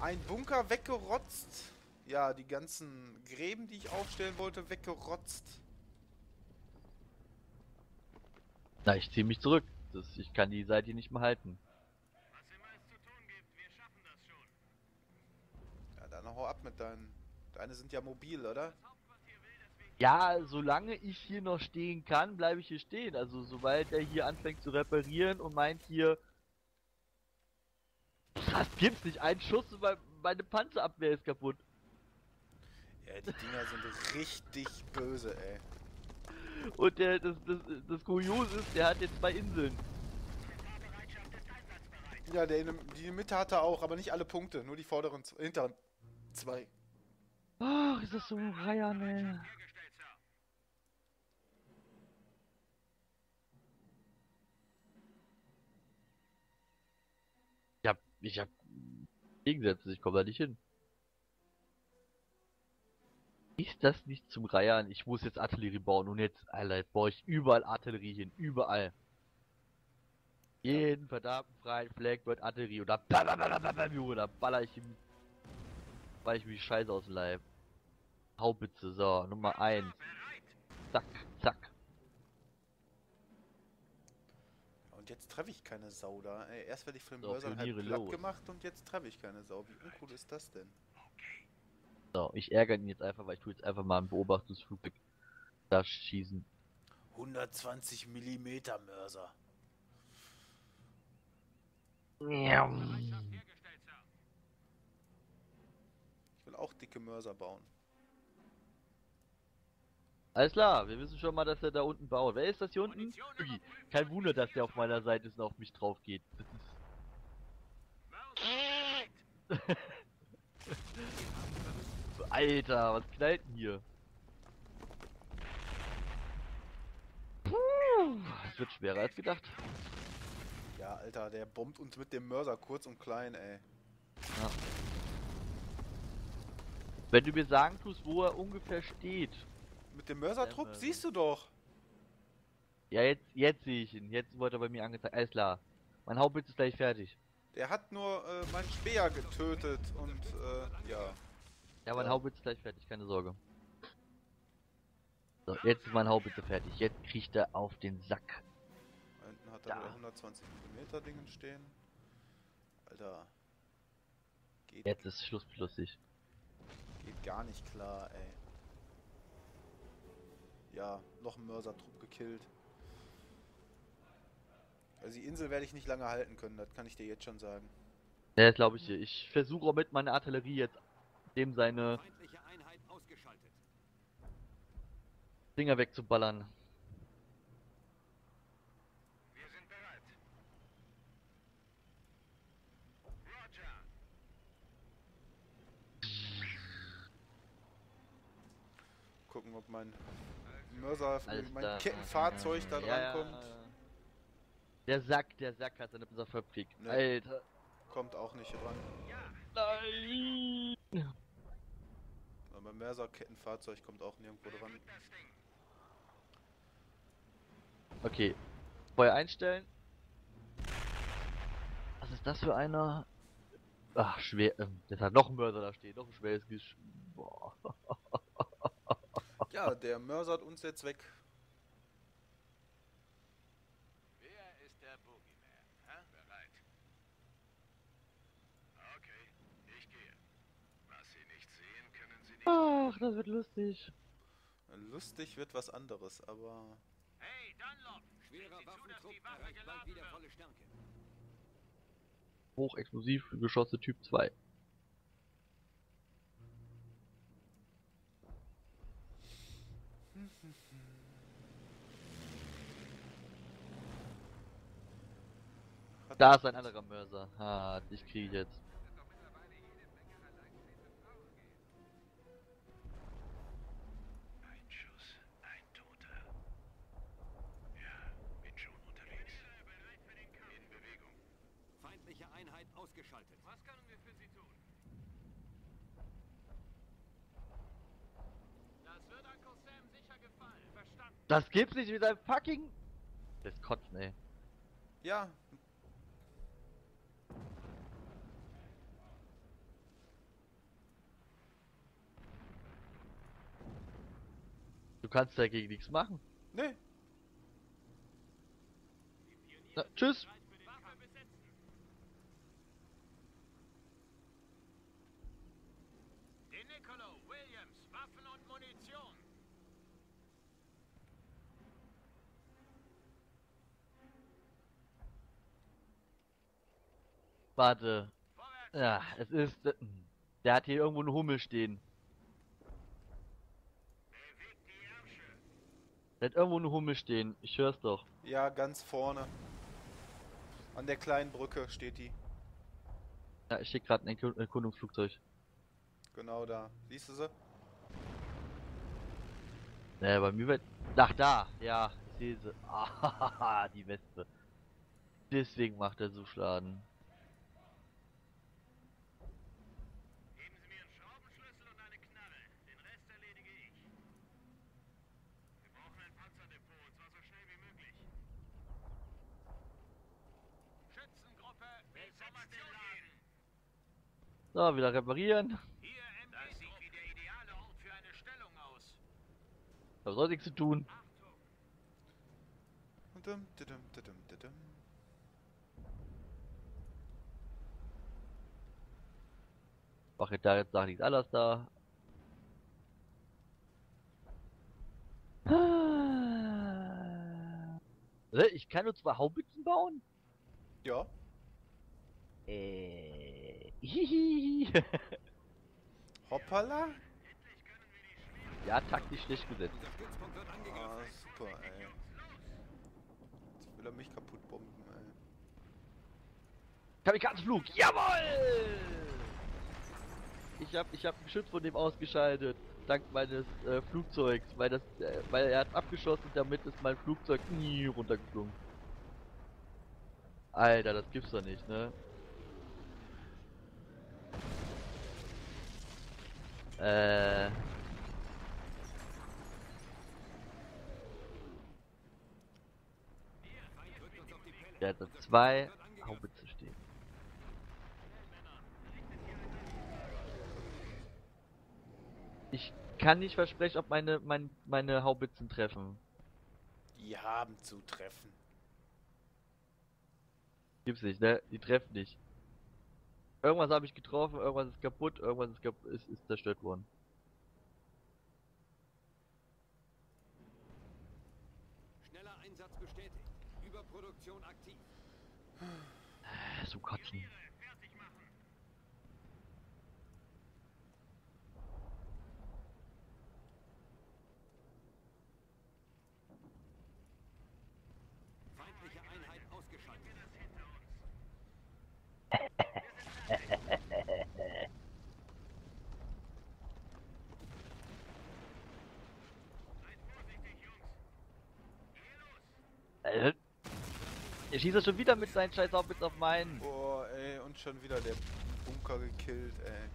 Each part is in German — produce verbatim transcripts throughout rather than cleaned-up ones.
Ein Bunker weggerotzt. Ja, die ganzen Gräben, die ich aufstellen wollte, weggerotzt. Na, ich ziehe mich zurück. Das, ich kann die Seite nicht mehr halten. Was immer es zu tun gibt, wir schaffen das schon. Ja, dann hau ab mit deinen... Deine sind ja mobil, oder? Ja, solange ich hier noch stehen kann, bleibe ich hier stehen. Also, sobald er hier anfängt zu reparieren und meint hier... Das gibt's nicht, einen Schuss und meine Panzerabwehr ist kaputt. Ja, die Dinger sind richtig böse, ey. Und der, das, das, das Kurios ist, der hat jetzt zwei Inseln. Ja, der in, die in der Mitte hat er auch, aber nicht alle Punkte, nur die vorderen, hinteren zwei. Ach, ist das so ein Reihen, ey. Ich hab, ich hab Gegensätze, ich komme da nicht hin. Ist das nicht zum Reihen? Ich muss jetzt Artillerie bauen und jetzt, Alter, jetzt baue ich überall Artillerie hin, überall. Jeden verdammten freien Fleck wird Artillerie und da baller ich ihm, weil ich mich scheiße aus dem Leib. Haubitze, so, Nummer eins. Zack, zack. Und jetzt treffe ich keine Sau da. Ey, erst werde ich von den Mörsern halt platt gemacht und jetzt treffe ich keine Sau. Wie uncool ist das denn? So, ich ärgere ihn jetzt einfach, weil ich tue jetzt einfach mal einen Beobachtungsflugzeug da schießen. hundertzwanzig Millimeter Mörser. Ja. Ich will auch dicke Mörser bauen. Alles klar, wir wissen schon mal, dass er da unten baut. Wer ist das hier unten? Ui, kein Wunder, dass der auf meiner Seite ist und auf mich drauf geht. Alter, was knallt denn hier? Puh, das wird schwerer als gedacht. Ja, Alter, der bombt uns mit dem Mörser kurz und klein, ey. Ja. Wenn du mir sagen tust, wo er ungefähr steht. Mit dem Mörsertrupp siehst du doch. Ja, jetzt, jetzt sehe ich ihn. Jetzt wurde er bei mir angezeigt. Alles klar. Mein Hauptbitz ist gleich fertig. Der hat nur äh, meinen Speer getötet und äh, ja. Ja, mein Haubitze ist gleich fertig, keine Sorge. So, jetzt ist mein Haubitze fertig. Jetzt kriegt er auf den Sack. Da hinten hat er da. hundertzwanzig Millimeter Dingen stehen. Alter. Geht jetzt ist Schluss flüssig. Geht gar nicht klar, ey. Ja, noch ein Mörsertrupp gekillt. Also die Insel werde ich nicht lange halten können, das kann ich dir jetzt schon sagen. Ja, glaube ich dir. Ich versuche auch mit meiner Artillerie jetzt dem seine Dinger wegzuballern. Wir sind bereit. Roger. Gucken, ob mein Mörser, mein Kettenfahrzeug da dran ja, kommt. Der Sack, der Sack hat seine Fabrik. Nee, Alter. Kommt auch nicht ran. Nein! Mein Mörserkettenfahrzeug kommt auch nirgendwo dran. Okay. Feuer einstellen. Was ist das für einer? Ach, schwer. Das hat noch ein Mörser da stehen. Noch ein schweres Gesch... Boah. Ja, der Mörser hat uns jetzt weg. Wer ist der Boogeyman? Hä? Bereit. Okay, ich gehe. Was Sie nicht sehen, können Sie nicht... Ach, das wird lustig. Lustig wird was anderes, aber... Hey, Dunlop! Schwerer Waffentrupp erreicht bald wieder volle Stärke. Hochexplosiv Geschosse Typ zwei. Da ist ein anderer Mörser. Ha, ich kriege jetzt. Ausgeschaltet. Was können wir für Sie tun? Das wird Uncle Sam sicher gefallen. Verstanden. Das gibt's nicht mit einem fucking... Das Kotzen, ey. Ja. Du kannst dagegen nichts machen. Nee. Na, tschüss. Warte. Ja, es ist... Der hat hier irgendwo einen Hummel stehen. Der hat irgendwo einen Hummel stehen. Ich hör's doch. Ja, ganz vorne. An der kleinen Brücke steht die. Ja, ich schick gerade ein Erkundungsflugzeug. Genau da. Siehst du sie? Naja, bei mir wird... Ach, da! Ja, ich sehe sie. Ah, die Wespe. Deswegen macht er so Schaden. So, wieder reparieren. Das sieht wie der ideale Ort für eine Stellung aus. Da soll nichts zu tun. Mach jetzt da jetzt nach nichts anderes da. Ich kann nur zwei Haubitzen bauen? Ja. Äh. Hihihi. Hoppala? Ja, taktisch schlecht gesetzt. Ah, super, ey. Jetzt will er mich kaputt bomben, ey. Kamikazenflug! Jawoll! Ich hab, ich hab ein Geschütz von dem ausgeschaltet. Dank meines äh, Flugzeugs. Weil, das, äh, weil er hat abgeschossen, damit ist mein Flugzeug nie runtergeflogen. Alter, das gibt's doch nicht, ne? Äh. Der hat da zwei Haubitzen stehen. Ich kann nicht versprechen, ob meine, meine, meine Haubitzen treffen. Die haben zu treffen. Gibt's nicht, ne? Die treffen nicht. Irgendwas habe ich getroffen, irgendwas ist kaputt, irgendwas ist, kap ist, ist zerstört worden. Schneller Einsatz bestätigt. Überproduktion aktiv. So kotzen. Feindliche Einheit ausgeschaltet. Er schießt schon wieder mit seinen Scheiß Haubitzen auf meinen. Boah, ey, und schon wieder der Bunker gekillt, ey.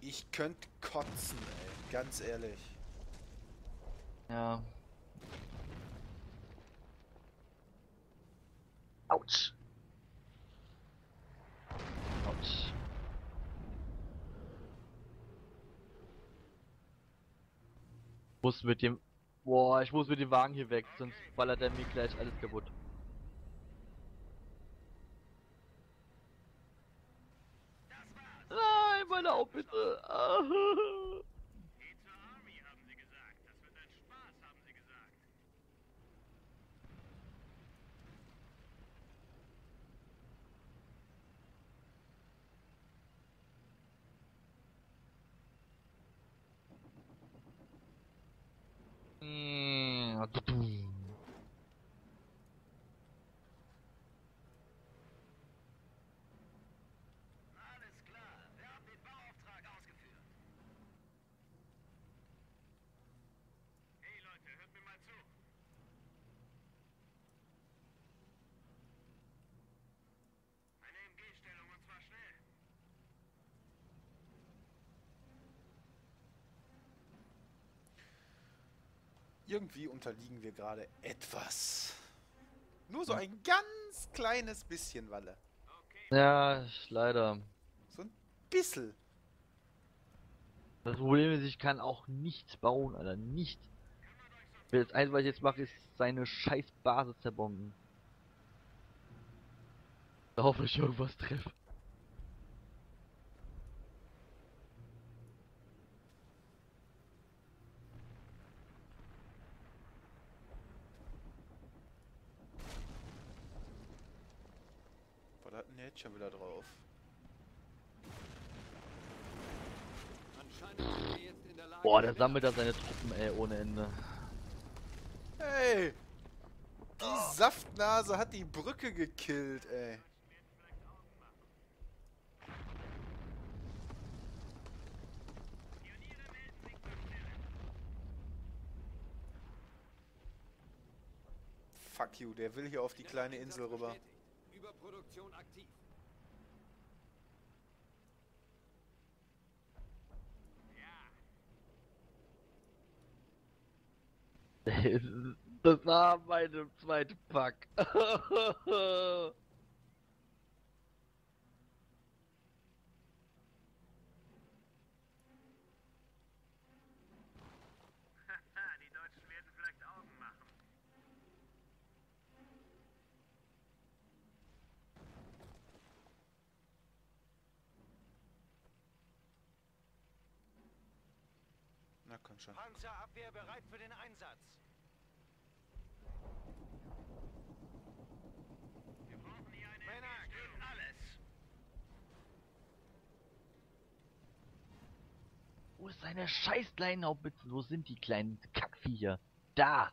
Ich könnte kotzen, ey, ganz ehrlich. Ja. Autsch. Autsch. Muss mit dem... Boah, ich muss mit dem Wagen hier weg, sonst ballert er mir gleich alles kaputt. Nein, meine Aufbitte! Ah. Irgendwie unterliegen wir gerade etwas. Nur so ein ganz kleines bisschen, Walle. Ja, leider. So ein bisschen. Das Problem ist, ich kann auch nichts bauen, Alter, nichts. Das Einzige, was ich jetzt mache, ist seine scheiß Basis zerbomben. Da hoffe ich irgendwas treffe. Was hat denn jetzt schon wieder drauf? Boah, der sammelt da seine Truppen, ey, ohne Ende. Ey! Die oh. Saftnase hat die Brücke gekillt, ey. Fuck you, der will hier auf die kleine Insel rüber. Überproduktion aktiv. Das war meine zweite Pack. Die Deutschen werden vielleicht Augen machen. Na komm schon. Panzerabwehr bereit für den Einsatz. Wo ist seine scheiß kleinen Haubitze? Wo sind die kleinen Kackviecher? Da!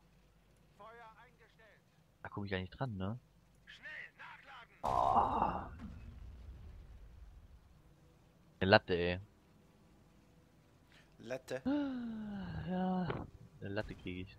Feuer eingestellt. Da komme ich ja nicht dran, ne? Schnell nachladen! Oh. Eine Latte, ey. Latte? Ja, eine Latte kriege ich.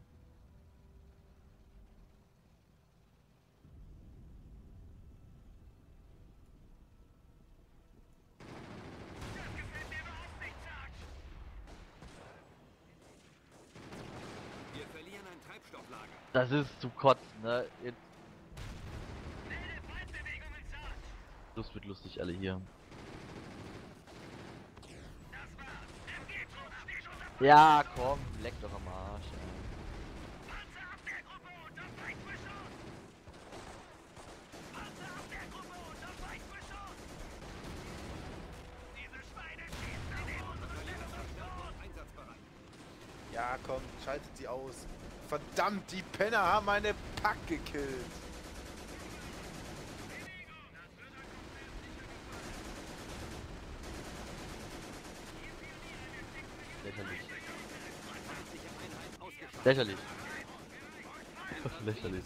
Das ist zu kotzen, ne? Jetzt. Das wird lustig, alle hier. Ja, komm, leck doch am Arsch. Ja, komm, schaltet sie aus. Verdammt, die Penner haben meine Pack gekillt. Lächerlich. Lächerlich. Lächerlich.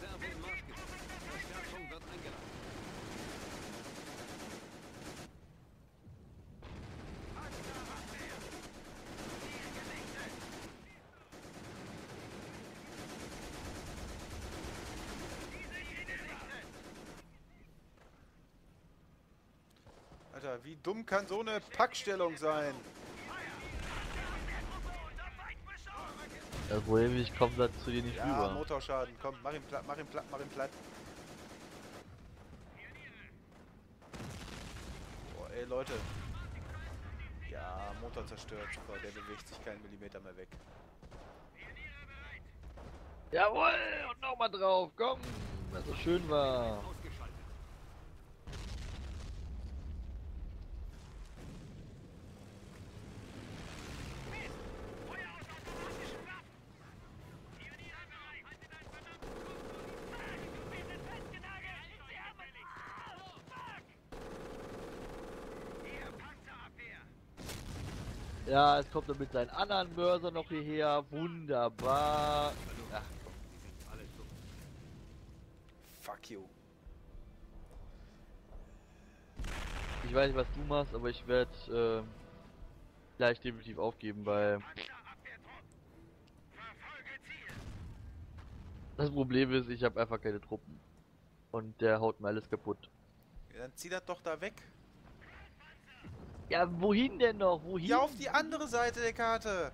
Alter, wie dumm kann so eine Packstellung sein? Das Problem ist, ich komme da zu dir nicht ja, rüber. Motorschaden, komm, mach ihn platt, mach ihn platt, mach ihn platt. Boah, ey Leute. Ja, Motor zerstört, super, der bewegt sich keinen Millimeter mehr weg. Jawohl, und nochmal drauf, komm, was so schön war. Ja, es kommt dann mit seinen anderen Mörser noch hierher. Wunderbar. Ach. Fuck you. Ich weiß nicht, was du machst, aber ich werde äh, gleich definitiv aufgeben, weil das Problem ist, ich habe einfach keine Truppen. Und der haut mir alles kaputt. Ja, dann zieh das doch da weg. Ja, wohin denn noch? Wohin? Ja, auf die andere Seite der Karte.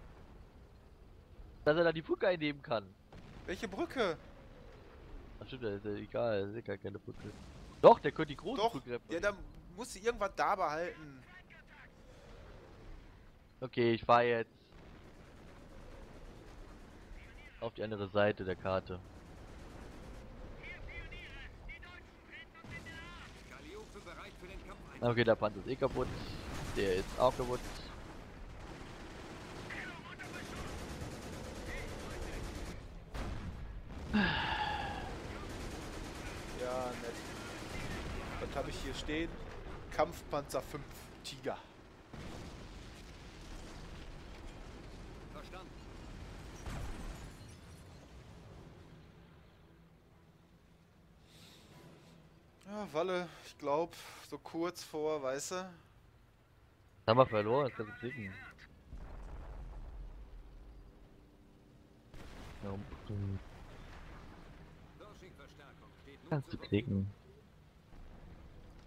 Dass er da die Brücke einnehmen kann. Welche Brücke? Ach stimmt, das ist ja egal, das ist ja gar keine Brücke. Doch, der könnte die große Brücke. Ja, dann muss sie irgendwas da behalten. Okay, ich fahre jetzt auf die andere Seite der Karte. Okay, der Panzer ist eh kaputt. Der ist auch kaputt. Ja, nett. Was habe ich hier stehen? Kampfpanzer fünf Tiger. Verstanden. Ja, Walle, ich glaube, so kurz vor, weißt du? Haben wir verloren, das kannst du klicken. Kannst du klicken.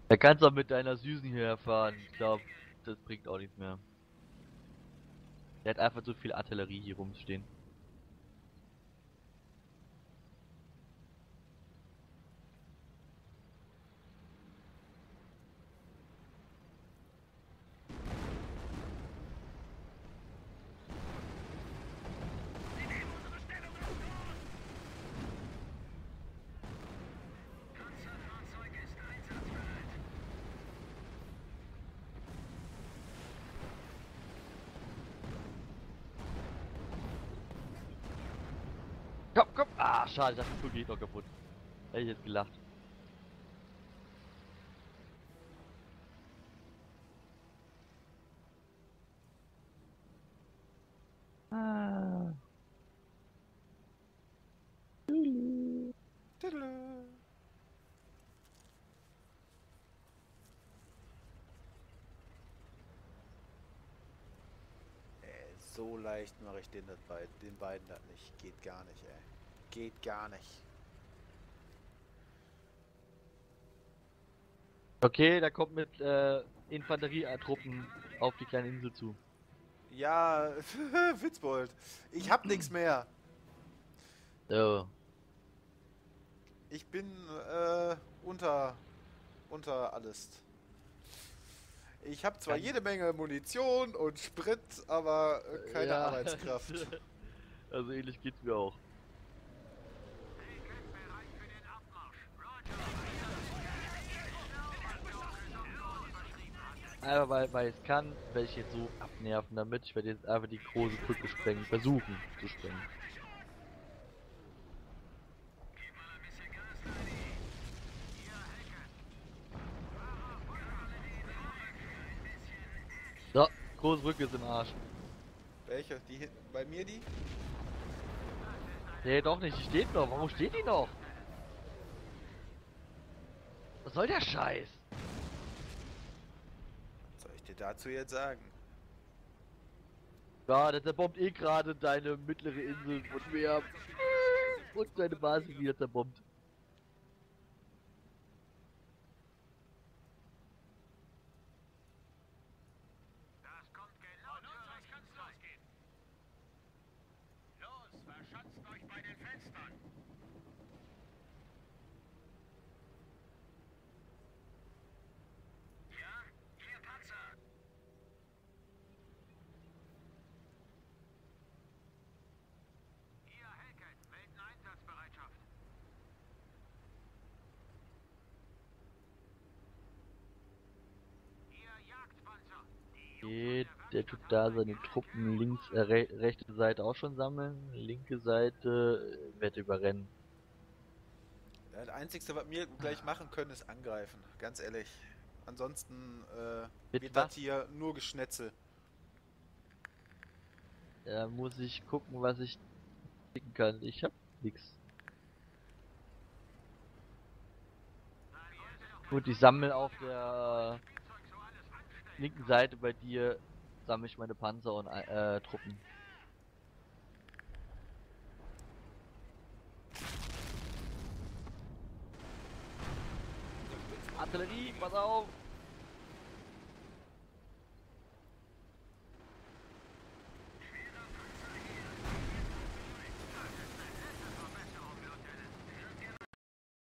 Da kannst du auch mit deiner Süßen hier fahren. Ich glaube, das bringt auch nichts mehr. Der hat einfach so viel Artillerie hier rumstehen. Komm, komm! Ah, schade, ich dachte, die Kugel geht noch kaputt. Hätte ich jetzt gelacht. Ah. Tudu. Tudu. So leicht mache ich den, das bei, den beiden das nicht. Geht gar nicht, ey. Geht gar nicht. Okay, da kommt mit äh, Infanterietruppen auf die kleine Insel zu. Ja, Witzbold. Ich hab nichts mehr. Oh. Ich bin äh, unter, unter alles. Ich habe zwar jede Menge Munition und Sprit, aber äh, keine ja. Arbeitskraft. Also ähnlich geht's mir auch. Einfach weil, weil ich kann, werde ich jetzt so abnerven damit. Ich werde jetzt einfach die große Brücke sprengen, versuchen zu sprengen. So, große Brücke ist im Arsch. Welche? Die hinten? Bei mir die? Nee, doch nicht. Die steht noch. Warum steht die noch? Was soll der Scheiß? Was soll ich dir dazu jetzt sagen? Ja, der zerbombt eh gerade deine mittlere Insel und mehr. Und deine Basis wieder zerbombt. Der tut da seine Truppen links, äh, re rechte Seite auch schon sammeln, linke Seite wird überrennen. Ja, das einzige, was wir gleich machen können, ist angreifen, ganz ehrlich. Ansonsten äh, wird das hier nur Geschnetzel. Da muss ich gucken, was ich klicken kann. Ich hab nix. Gut, ich sammle auf der linken Seite bei dir. Sammle ich meine Panzer und äh, Truppen. Artillerie, pass auf!